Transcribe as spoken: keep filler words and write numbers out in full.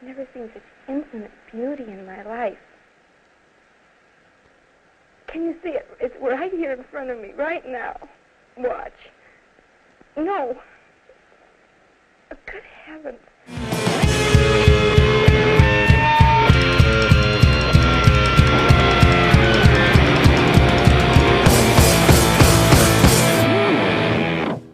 I've never seen such infinite beauty in my life. Can you see it? It's right here in front of me, right now. Watch. No. Good heavens.